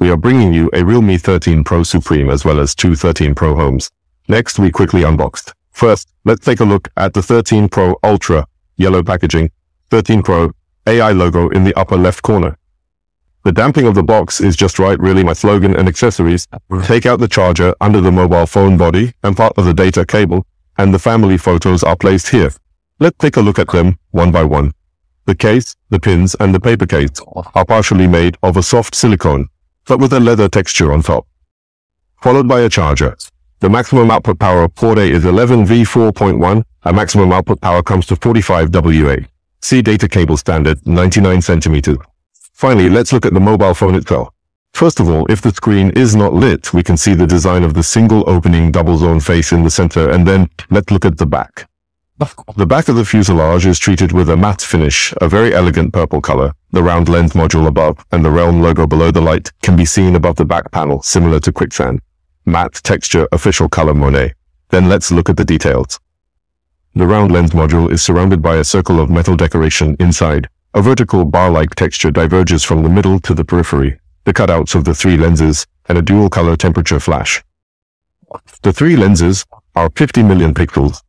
We are bringing you a Realme 13 Pro Supreme as well as two 13 Pro homes. Next, we quickly unboxed. First, let's take a look at the 13 Pro Ultra, yellow packaging, 13 Pro, AI logo in the upper left corner. The damping of the box is just right, really. My slogan and accessories, take out the charger under the mobile phone body and part of the data cable, and the family photos are placed here. Let's take a look at them one by one. The case, the pins and the paper case are partially made of a soft silicone, but with a leather texture on top, followed by a charger. The maximum output power port A is 11V 4.1, and maximum output power comes to 45 WA. See data cable standard 99 cm. Finally, let's look at the mobile phone itself. First of all, if the screen is not lit, we can see the design of the single opening double zone face in the center, and then let's look at the back. The back of the fuselage is treated with a matte finish, a very elegant purple color. The round lens module above and the Realme logo below the light can be seen above the back panel, similar to quicksand. Matte texture, official color Monet. Then let's look at the details. The round lens module is surrounded by a circle of metal decoration inside. A vertical bar-like texture diverges from the middle to the periphery, the cutouts of the three lenses, and a dual-color temperature flash. The three lenses are 50 million pixels,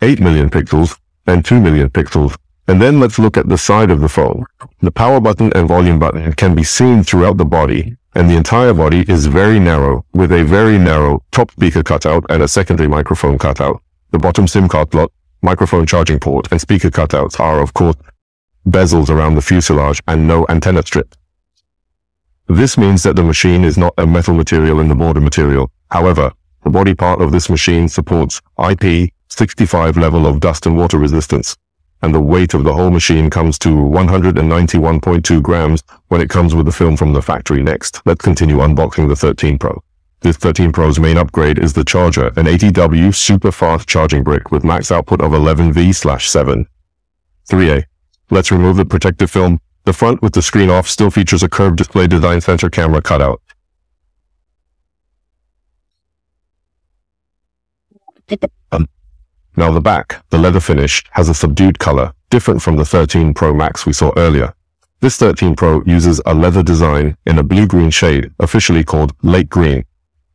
8 million pixels, and 2 million pixels. And then let's look at the side of the phone. The power button and volume button can be seen throughout the body, and the entire body is very narrow, with a very narrow top speaker cutout and a secondary microphone cutout. The bottom SIM card slot, microphone charging port, and speaker cutouts are, of course, bezels around the fuselage and no antenna strip. This means that the machine is not a metal material in the border material. However, the body part of this machine supports IP65 level of dust and water resistance, and the weight of the whole machine comes to 191.2 grams when it comes with the film from the factory. Next, let's continue unboxing the 13 Pro. This 13 Pro's main upgrade is the charger, an 80W super fast charging brick with max output of 11V/7.3A. Let's remove the protective film. The front with the screen off still features a curved display design center camera cutout. Now the back, the leather finish, has a subdued color, different from the 13 Pro Max we saw earlier. This 13 Pro uses a leather design in a blue-green shade, officially called late green.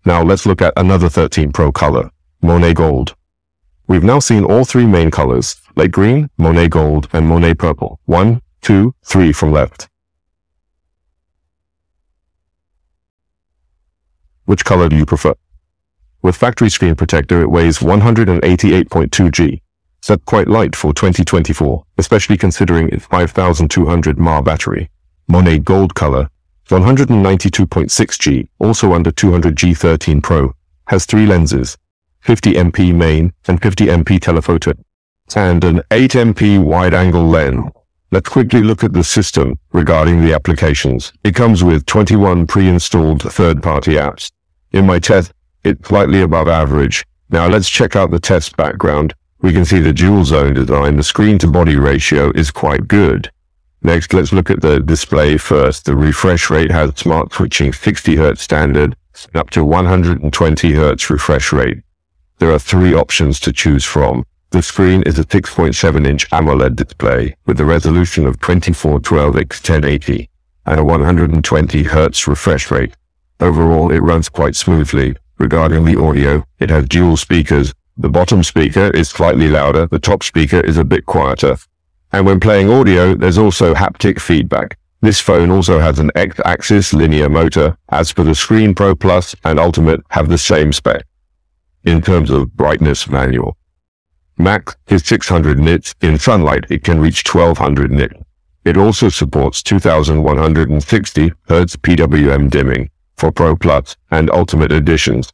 Now let's look at another 13 Pro color, Monet Gold. We've now seen all three main colors, late green, Monet Gold, and Monet Purple. 1, 2, 3 from left. Which color do you prefer? With factory screen protector, it weighs 188.2 g. That's quite light for 2024, especially considering its 5200 mAh battery. Monet Gold color, 192.6 g, also under 200 g. 13 Pro has three lenses, 50 MP main and 50 MP telephoto, and an 8 MP wide-angle lens. Let's quickly look at the system regarding the applications. It comes with 21 pre-installed third-party apps. In my test, it's slightly above average. Now let's check out the test background. We can see the dual-zone design. The screen-to-body ratio is quite good. Next, let's look at the display first. The refresh rate has smart switching, 60 Hz standard, and up to 120 Hz refresh rate. There are three options to choose from. The screen is a 6.7-inch AMOLED display with a resolution of 2412x1080 and a 120 Hz refresh rate. Overall, it runs quite smoothly. Regarding the audio, it has dual speakers. The bottom speaker is slightly louder, the top speaker is a bit quieter. And when playing audio, there's also haptic feedback. This phone also has an X-axis linear motor. As for the screen, Pro Plus and Ultimate have the same spec. In terms of brightness manual, max is 600 nits. In sunlight, it can reach 1200 nits. It also supports 2160 Hz PWM dimming for Pro Plus and Ultimate editions.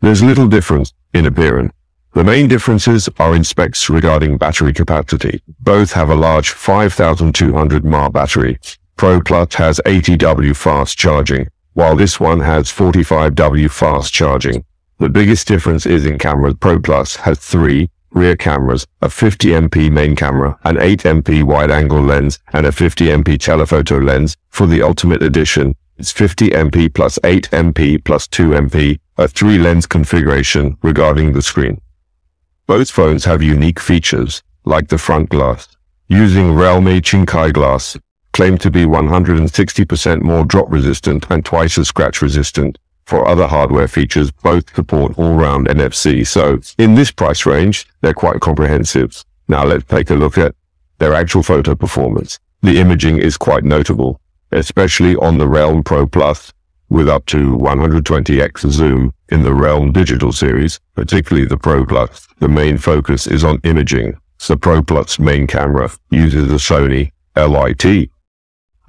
There's little difference in appearance. The main differences are in specs regarding battery capacity. Both have a large 5200 mAh battery. Pro Plus has 80W fast charging, while this one has 45W fast charging. The biggest difference is in cameras. Pro Plus has three rear cameras, a 50 MP main camera, an 8 MP wide-angle lens, and a 50 MP telephoto lens. For the Ultimate Edition, it's 50 MP plus 8 MP plus 2 MP, a three-lens configuration regarding the screen. Both phones have unique features, like the front glass, using Realme Chinkai Glass. claim to be 160% more drop resistant and twice as scratch resistant. For other hardware features, both support all-round NFC. So in this price range, they're quite comprehensive. Now let's take a look at their actual photo performance. The imaging is quite notable, especially on the Realme Pro Plus, with up to 120x zoom in the Realme Digital series, particularly the Pro Plus. The main focus is on imaging. The Pro Plus main camera uses the Sony LIT.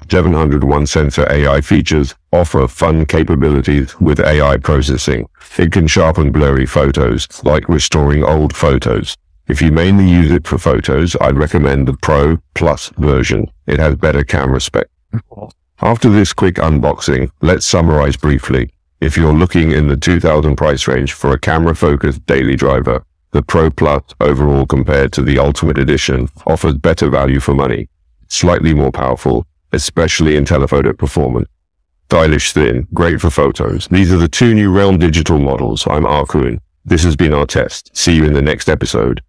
701 sensor AI features offer fun capabilities with AI processing. It can sharpen blurry photos, like restoring old photos. If you mainly use it for photos, I'd recommend the Pro Plus version. It has better camera spec. After this quick unboxing, let's summarize briefly. If you're looking in the 2000 price range for a camera-focused daily driver, the Pro Plus overall compared to the Ultimate Edition offers better value for money, slightly more powerful, especially in telephoto performance. Stylish, thin, great for photos. These are the two new Realme Digital models. I'm Arkoon. This has been our test. See you in the next episode.